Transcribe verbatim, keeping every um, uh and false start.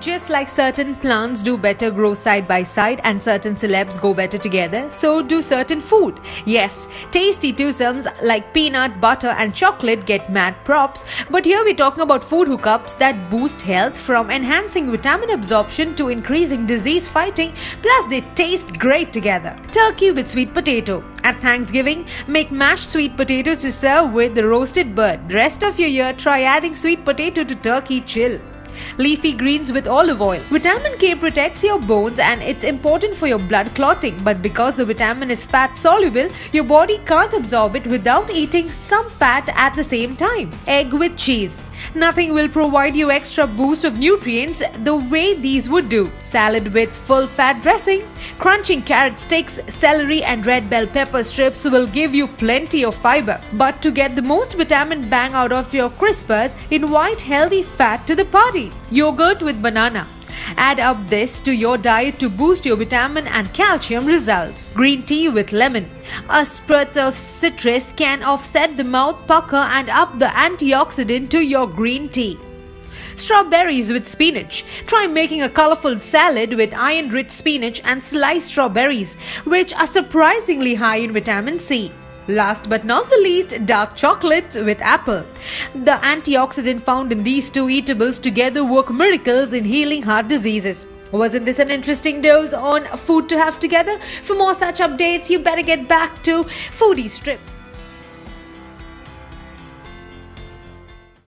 Just like certain plants do better grow side by side and certain celebs go better together, so do certain food. Yes, tasty twosomes like peanut, butter and chocolate get mad props, but here we're talking about food hookups that boost health, from enhancing vitamin absorption to increasing disease fighting, plus they taste great together. Turkey with sweet potato. At Thanksgiving, make mashed sweet potato to serve with the roasted bird. The rest of your year, try adding sweet potato to turkey chill. Leafy greens with olive oil. Vitamin K protects your bones and it's important for your blood clotting, but because the vitamin is fat soluble, your body can't absorb it without eating some fat at the same time. Egg with cheese. Nothing will provide you extra boost of nutrients the way these would do. Salad with full fat dressing. Crunching carrot sticks, celery and red bell pepper strips will give you plenty of fiber. But to get the most vitamin bang out of your crispers, invite healthy fat to the party. Yogurt with banana. Add up this to your diet to boost your vitamin and calcium results. Green tea with lemon. A spritz of citrus can offset the mouth pucker and up the antioxidant to your green tea. Strawberries with spinach. Try making a colorful salad with iron-rich spinach and sliced strawberries, which are surprisingly high in vitamin C. Last but not the least, dark chocolates with apple. The antioxidant found in these two eatables together work miracles in healing heart diseases. Wasn't this an interesting dose on food to have together? For more such updates, you better get back to Foodie Strip.